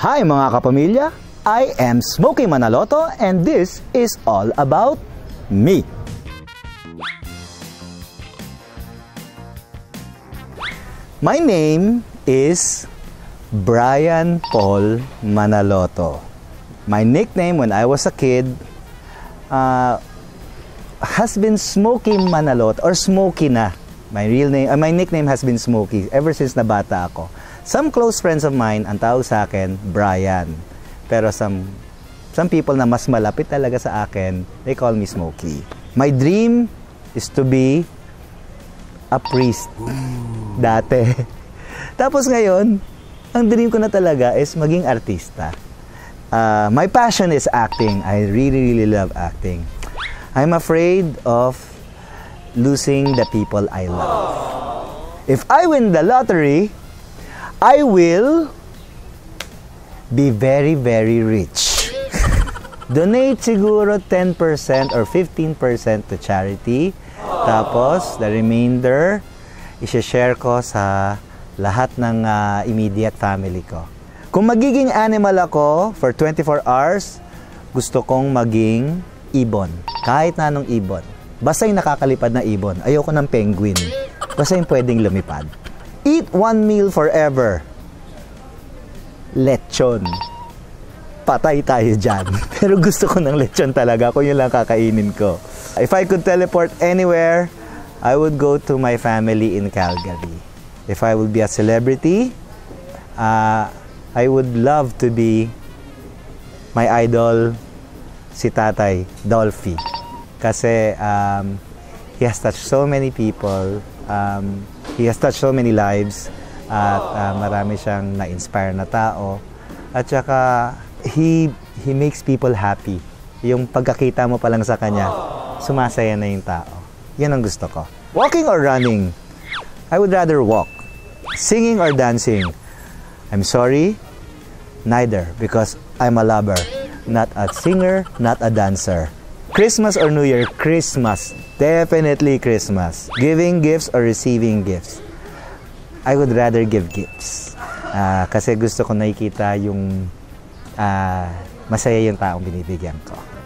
Hi mga kapamilya, I am Smokey Manaloto and this is all about me. My name is Brian Paul Manaloto. My nickname when I was a kid has been Smokey Manaloto or Smokey na. My nickname has been Smokey ever since na bata ako. Some close friends of mine ang tawag sa akin, Brian. Pero some people na mas malapit talaga sa akin, they call me Smokey. My dream is to be a priest. Dati. Tapos ngayon, ang dream ko na talaga is maging artista. My passion is acting. I really, really love acting. I'm afraid of losing the people I love. If I win the lottery, I will be very, very rich. Donate siguro 10% or 15% to charity. Tapos, the remainder, isha-share ko sa lahat ng immediate family ko. Kung magiging animal ako for 24 hours, gusto kong maging ibon. Kahit na anong ibon. Basta yung nakakalipad na ibon. Ayoko ng penguin. Basta yung pwedeng lumipad. Eat one meal forever. Lechon. Patay tayo dyan. Pero gusto ko ng lechon talaga. Kung yun lang kakainin ko. If I could teleport anywhere, I would go to my family in Calgary. If I would be a celebrity, I would love to be my idol, si Tatay, Dolphy. Kasi he has touched so many people. He has touched so many lives at marami siyang na-inspire na tao. At saka, he makes people happy. Yung pagkakita mo pa lang sa kanya, sumasaya na yung tao. Yan ang gusto ko. Walking or running? I would rather walk. Singing or dancing? I'm sorry, neither, because I'm a lover. Not a singer, not a dancer. Christmas or New Year? Christmas. Definitely Christmas. Giving gifts or receiving gifts? I would rather give gifts. Kasi gusto ko nakikita yung masaya yung taong binibigyan ko.